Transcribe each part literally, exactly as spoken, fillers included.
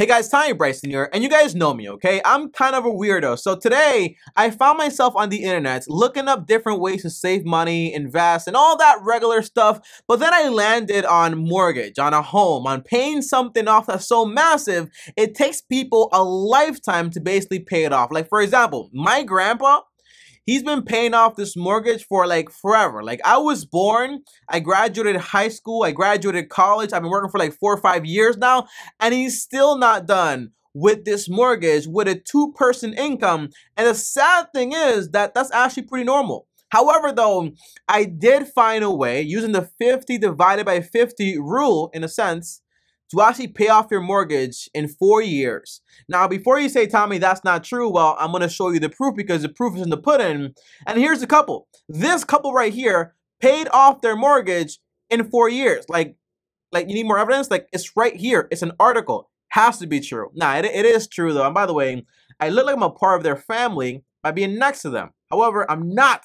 Hey guys, TommyBryson here, and you guys know me, okay? I'm kind of a weirdo, so today I found myself on the internet looking up different ways to save money, invest, and all that regular stuff, but then I landed on mortgage, on a home, on paying something off that's so massive, it takes people a lifetime to basically pay it off. Like for example, my grandpa, he's been paying off this mortgage for like forever. Like I was born, I graduated high school, I graduated college, I've been working for like four or five years now, and he's still not done with this mortgage with a two-person income. And the sad thing is that that's actually pretty normal. However, though, I did find a way using the fifty divided by fifty rule, in a sense, to actually pay off your mortgage in four years. Now, before you say, Tommy, that's not true, well, I'm gonna show you the proof because the proof is in the pudding. And here's the couple. This couple right here paid off their mortgage in four years. Like, like you need more evidence? Like, it's right here. It's an article. Has to be true. Nah, it, it is true, though. And by the way, I look like I'm a part of their family by being next to them. However, I'm not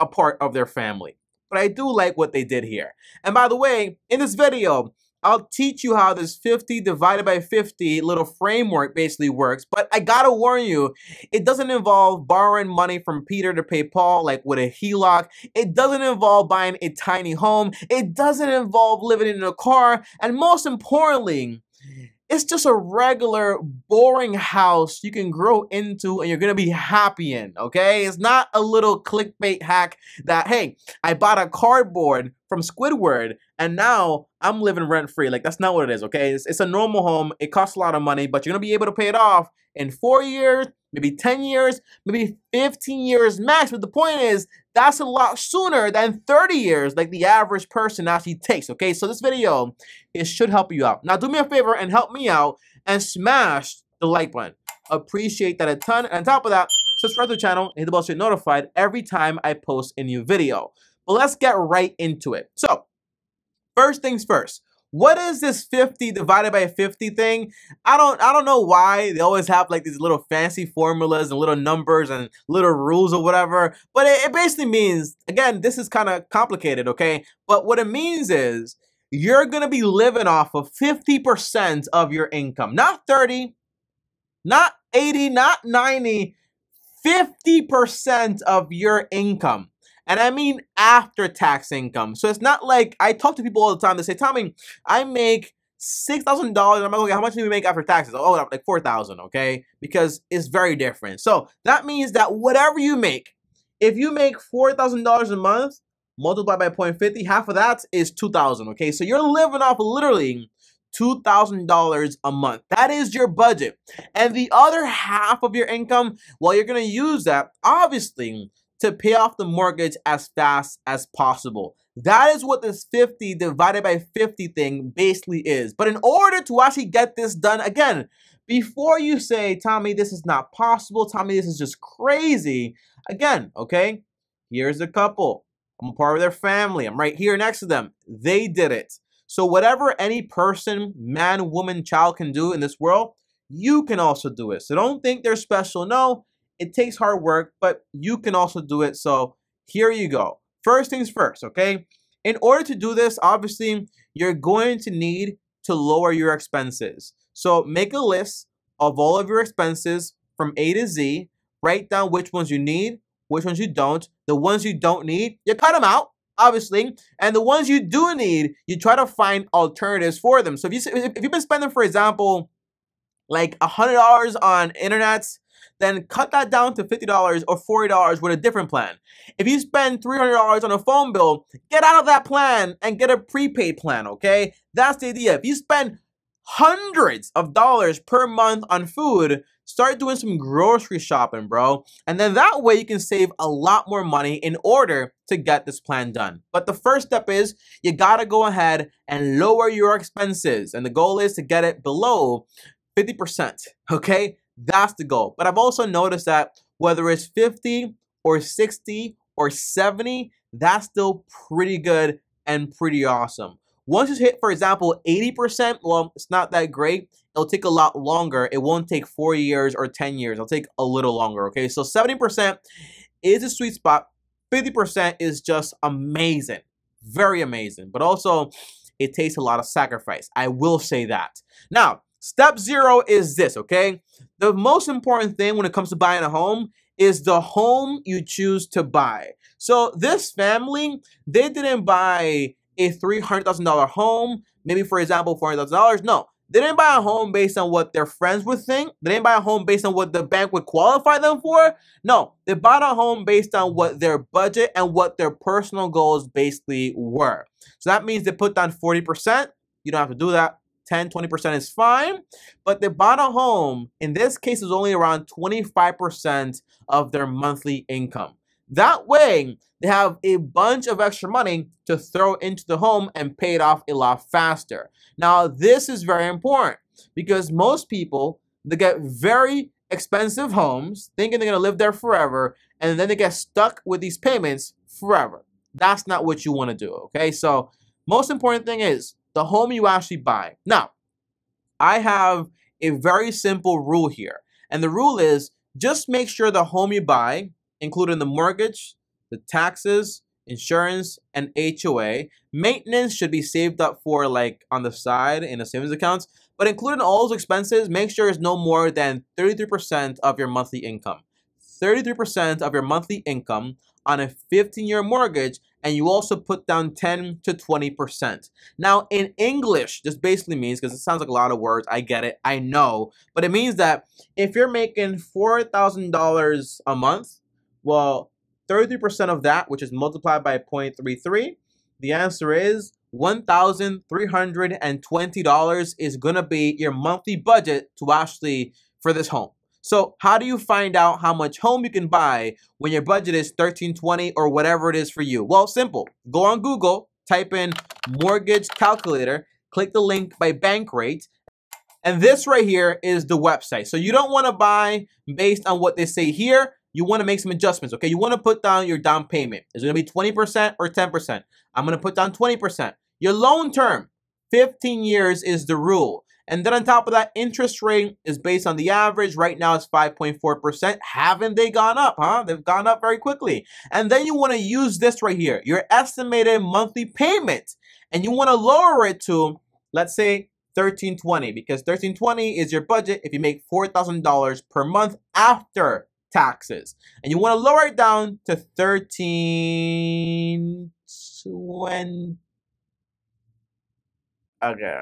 a part of their family. But I do like what they did here. And by the way, in this video, I'll teach you how this fifty divided by fifty little framework basically works, but I gotta warn you, it doesn't involve borrowing money from Peter to pay Paul, like with a H E L O C. It doesn't involve buying a tiny home. It doesn't involve living in a car. And most importantly, it's just a regular, boring house you can grow into and you're gonna be happy in, okay? It's not a little clickbait hack that, hey, I bought a cardboard from Squidward and now I'm living rent-free. Like, that's not what it is, okay? It's, it's a normal home. It costs a lot of money, but you're gonna be able to pay it off in four years, maybe ten years, maybe fifteen years max. But the point is, that's a lot sooner than thirty years, like the average person actually takes, okay? So this video, it should help you out. Now, do me a favor and help me out and smash the like button. Appreciate that a ton. And on top of that, subscribe to the channel and hit the bell so you're notified every time I post a new video. But let's get right into it. So, first things first. What is this fifty divided by fifty thing? I don't I don't know why they always have like these little fancy formulas and little numbers and little rules or whatever, but it, it basically means, again, this is kind of complicated, okay? But what it means is you're gonna be living off of fifty percent of your income, not thirty, not eighty, not ninety, fifty percent of your income. And I mean after tax income. So it's not like, I talk to people all the time, they say, Tommy, I make six thousand dollars. I'm like, okay, how much do we make after taxes? Oh, like four thousand dollars, okay? Because it's very different. So that means that whatever you make, if you make four thousand dollars a month, multiplied by zero point five zero, half of that is two thousand dollars, okay? So you're living off literally two thousand dollars a month. That is your budget. And the other half of your income, well, you're gonna use that, obviously, to pay off the mortgage as fast as possible. That is what this fifty divided by fifty thing basically is. But in order to actually get this done, again, before you say, Tommy, this is not possible, Tommy, this is just crazy, again, okay, here's a couple. I'm a part of their family. I'm right here next to them. They did it. So whatever any person, man, woman, child can do in this world, you can also do it. So don't think they're special. No. It takes hard work, but you can also do it. So here you go. First things first, okay? In order to do this, obviously, you're going to need to lower your expenses. So make a list of all of your expenses from A to Z. Write down which ones you need, which ones you don't. The ones you don't need, you cut them out, obviously. And the ones you do need, you try to find alternatives for them. So if, you, if you've been spending, for example, like one hundred dollars on internet, then cut that down to fifty dollars or forty dollars with a different plan. If you spend three hundred dollars on a phone bill, get out of that plan and get a prepaid plan, okay? That's the idea. If you spend hundreds of dollars per month on food, start doing some grocery shopping, bro. And then that way you can save a lot more money in order to get this plan done. But the first step is you gotta go ahead and lower your expenses. And the goal is to get it below fifty percent, okay? That's the goal. But I've also noticed that whether it's fifty or sixty or seventy, that's still pretty good and pretty awesome. Once you hit, for example, eighty percent, well, it's not that great. It'll take a lot longer. It won't take four years or ten years. It'll take a little longer, okay? So seventy percent is a sweet spot. fifty percent is just amazing, very amazing. But also, it takes a lot of sacrifice. I will say that. Now, Step zero is this, okay? The most important thing when it comes to buying a home is the home you choose to buy. So this family, they didn't buy a three hundred thousand dollar home, maybe for example, four hundred thousand dollars. No, they didn't buy a home based on what their friends would think. They didn't buy a home based on what the bank would qualify them for. No, they bought a home based on what their budget and what their personal goals basically were. So that means they put down forty percent. You don't have to do that. ten, twenty percent is fine, but they bought a home, in this case, is only around twenty-five percent of their monthly income. That way, they have a bunch of extra money to throw into the home and pay it off a lot faster. Now, this is very important because most people, they get very expensive homes, thinking they're gonna live there forever, and then they get stuck with these payments forever. That's not what you wanna do, okay? So, most important thing is, the home you actually buy. Now, I have a very simple rule here. And the rule is just make sure the home you buy, including the mortgage, the taxes, insurance, and H O A, maintenance should be saved up for like on the side in the savings accounts. But including all those expenses, make sure it's no more than thirty-three percent of your monthly income. thirty-three percent of your monthly income on a fifteen year mortgage, and you also put down ten to twenty percent. Now, in English, this basically means, because it sounds like a lot of words, I get it, I know, but it means that if you're making four thousand dollars a month, well, thirty-three percent of that, which is multiplied by zero point three three, the answer is one thousand three hundred twenty dollars is gonna be your monthly budget to actually, for this home. So how do you find out how much home you can buy when your budget is thirteen twenty or whatever it is for you? Well, simple. Go on Google, type in mortgage calculator, click the link by Bankrate, and this right here is the website. So you don't want to buy based on what they say here. You want to make some adjustments, okay? You want to put down your down payment. Is it going to be twenty percent or ten percent? I'm going to put down twenty percent. Your loan term, fifteen years is the rule. And then on top of that, interest rate is based on the average. Right now it's five point four percent. Haven't they gone up, huh? They've gone up very quickly. And then you want to use this right here, your estimated monthly payment. And you want to lower it to, let's say, thirteen twenty, because thirteen twenty is your budget if you make four thousand dollars per month after taxes. And you want to lower it down to thirteen twenty. Okay,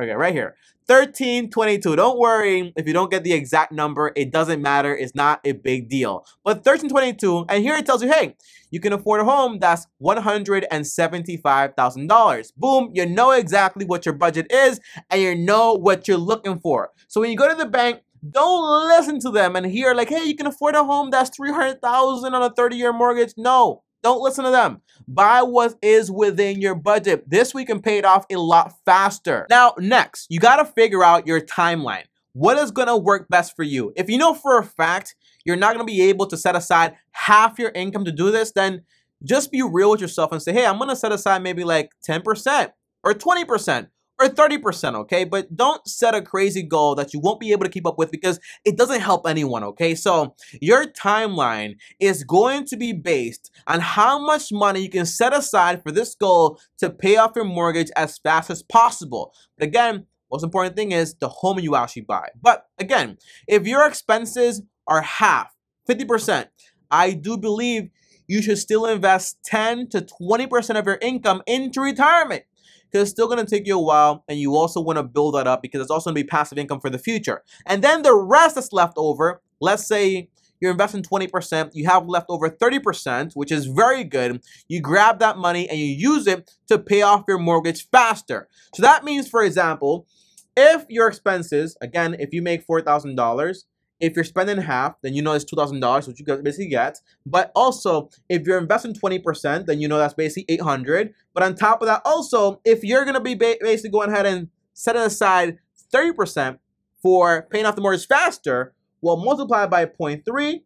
okay, right here, thirteen twenty-two. Don't worry if you don't get the exact number. It doesn't matter. It's not a big deal. But thirteen twenty-two, and here it tells you, hey, you can afford a home that's one hundred seventy-five thousand dollars. Boom, you know exactly what your budget is, and you know what you're looking for. So when you go to the bank, don't listen to them and hear like, hey, you can afford a home that's three hundred thousand dollars on a thirty year mortgage. No. Don't listen to them. Buy what is within your budget. This we can pay it off a lot faster. Now, next, you gotta figure out your timeline. What is gonna work best for you? If you know for a fact you're not gonna be able to set aside half your income to do this, then just be real with yourself and say, hey, I'm gonna set aside maybe like ten percent or twenty percent. Or thirty percent, okay? But don't set a crazy goal that you won't be able to keep up with because it doesn't help anyone, okay? So your timeline is going to be based on how much money you can set aside for this goal to pay off your mortgage as fast as possible. But again, most important thing is the home you actually buy. But again, if your expenses are half, fifty percent, I do believe you should still invest ten to twenty percent of your income into retirement. Because it's still going to take you a while, and you also want to build that up because it's also going to be passive income for the future. And then the rest that's left over, let's say you're investing twenty percent, you have left over thirty percent, which is very good. You grab that money and you use it to pay off your mortgage faster. So that means, for example, if your expenses, again, if you make four thousand dollars, if you're spending half, then you know it's two thousand dollars, which you basically get. But also, if you're investing twenty percent, then you know that's basically eight hundred dollars. But on top of that, also, if you're going to be basically going ahead and setting aside thirty percent for paying off the mortgage faster, well, multiply by zero point three,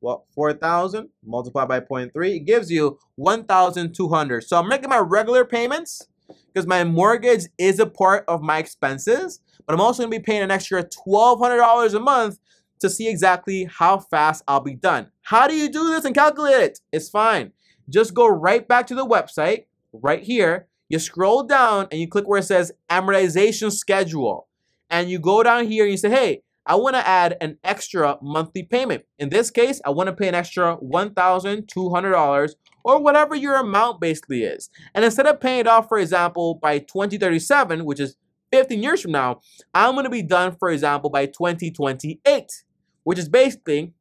well, four thousand multiplied by zero point three, it gives you one thousand two hundred dollars. So I'm making my regular payments because my mortgage is a part of my expenses, but I'm also going to be paying an extra twelve hundred dollars a month to see exactly how fast I'll be done. How do you do this and calculate it? It's fine. Just go right back to the website, right here. You scroll down and you click where it says amortization schedule. and you go down here and you say, hey, I want to add an extra monthly payment. In this case, I want to pay an extra one thousand two hundred dollars or whatever your amount basically is. And instead of paying it off, for example, by twenty thirty-seven, which is fifteen years from now, I'm going to be done, for example, by twenty twenty-eight, which is basically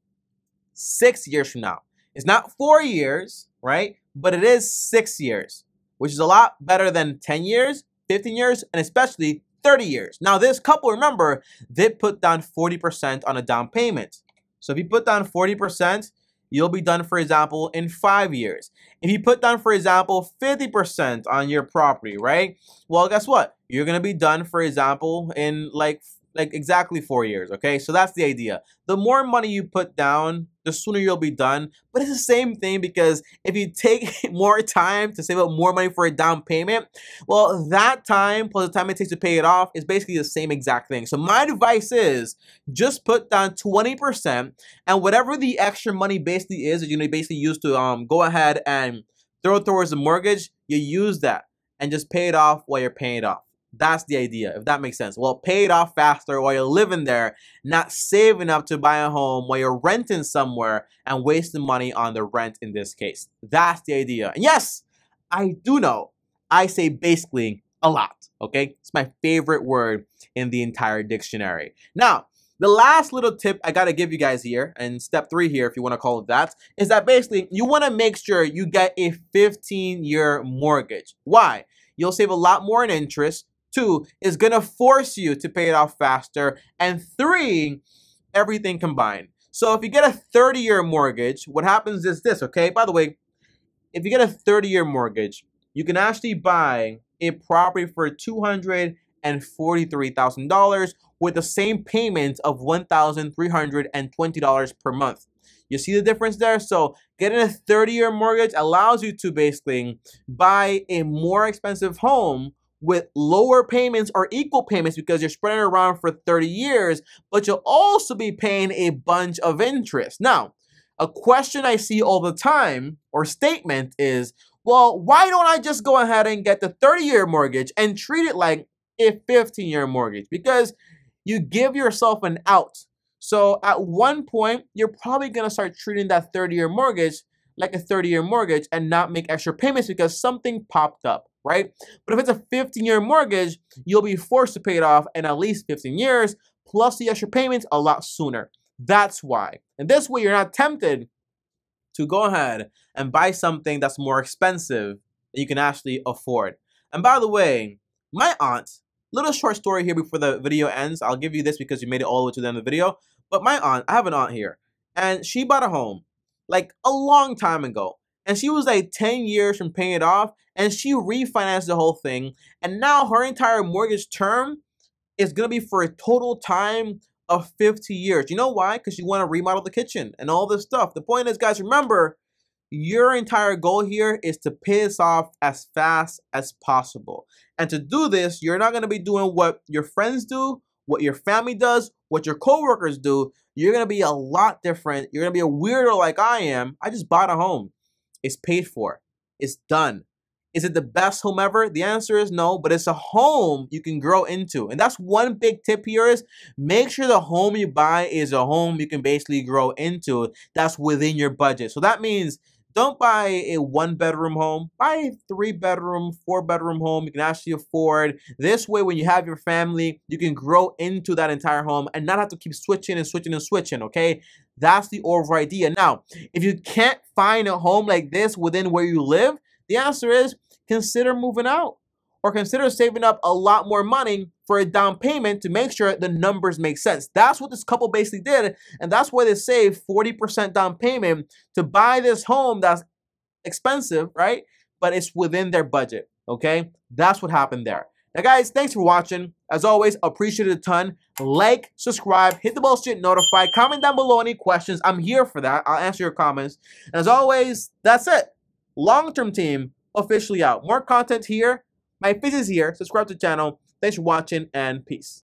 six years from now. It's not four years, right? But it is six years, which is a lot better than ten years, fifteen years, and especially thirty years. Now, this couple, remember, they put down forty percent on a down payment. So if you put down forty percent, you'll be done, for example, in five years. If you put down, for example, fifty percent on your property, right? Well, guess what? You're going to be done, for example, in like like exactly four years, okay? So that's the idea. The more money you put down, the sooner you'll be done. But it's the same thing, because if you take more time to save up more money for a down payment, well, that time plus the time it takes to pay it off is basically the same exact thing. So my advice is just put down twenty percent, and whatever the extra money basically is that you're gonna basically use to um, go ahead and throw towards the mortgage, you use that and just pay it off while you're paying it off. That's the idea, if that makes sense. Well, pay it off faster while you're living there, not saving up to buy a home while you're renting somewhere and wasting money on the rent in this case. That's the idea. And yes, I do know I say basically a lot, okay? It's my favorite word in the entire dictionary. Now, the last little tip I gotta give you guys here, and step three here, if you wanna call it that, is that basically you wanna make sure you get a fifteen year mortgage. Why? You'll save a lot more in interest. Two, is going to force you to pay it off faster. And three, everything combined. So if you get a thirty year mortgage, what happens is this, okay? By the way, if you get a thirty year mortgage, you can actually buy a property for two hundred forty-three thousand dollars with the same payment of one thousand three hundred twenty dollars per month. You see the difference there? So getting a thirty year mortgage allows you to basically buy a more expensive home with lower payments or equal payments, because you're spreading it around for thirty years, but you'll also be paying a bunch of interest. Now, a question I see all the time or statement is, well, why don't I just go ahead and get the thirty year mortgage and treat it like a fifteen year mortgage? Because you give yourself an out. So at one point, you're probably gonna start treating that thirty year mortgage like a thirty year mortgage and not make extra payments because something popped up, right? But if it's a fifteen year mortgage, you'll be forced to pay it off in at least fifteen years, plus the extra payments a lot sooner. That's why. And this way you're not tempted to go ahead and buy something that's more expensive that you can actually afford. And by the way, my aunt, little short story here before the video ends. I'll give you this because you made it all the way to the end of the video. But my aunt, I have an aunt here, and she bought a home like a long time ago. And she was like ten years from paying it off, and she refinanced the whole thing. And now her entire mortgage term is going to be for a total time of fifty years. You know why? Because you want to remodel the kitchen and all this stuff. The point is, guys, remember, your entire goal here is to pay this off as fast as possible. And to do this, you're not going to be doing what your friends do, what your family does, what your coworkers do. You're going to be a lot different. You're going to be a weirdo like I am. I just bought a home. It's paid for. It's done. Is it the best home ever? The answer is no, but it's a home you can grow into. And that's one big tip here, is make sure the home you buy is a home you can basically grow into that's within your budget. So that means don't buy a one bedroom home, buy a three bedroom, four bedroom home you can actually afford. This way, when you have your family, you can grow into that entire home and not have to keep switching and switching and switching, okay? That's the overall idea. Now, if you can't find a home like this within where you live, the answer is consider moving out, or consider saving up a lot more money for a down payment to make sure the numbers make sense. That's what this couple basically did, and that's why they saved forty percent down payment to buy this home that's expensive, right? But it's within their budget, okay? That's what happened there. Now, guys, thanks for watching. As always, appreciate it a ton. Like, subscribe, hit the bell so you get notified. Comment down below any questions. I'm here for that. I'll answer your comments. And as always, that's it. Long-term team officially out. More content here. My face is here. Subscribe to the channel. Thanks for watching, and peace.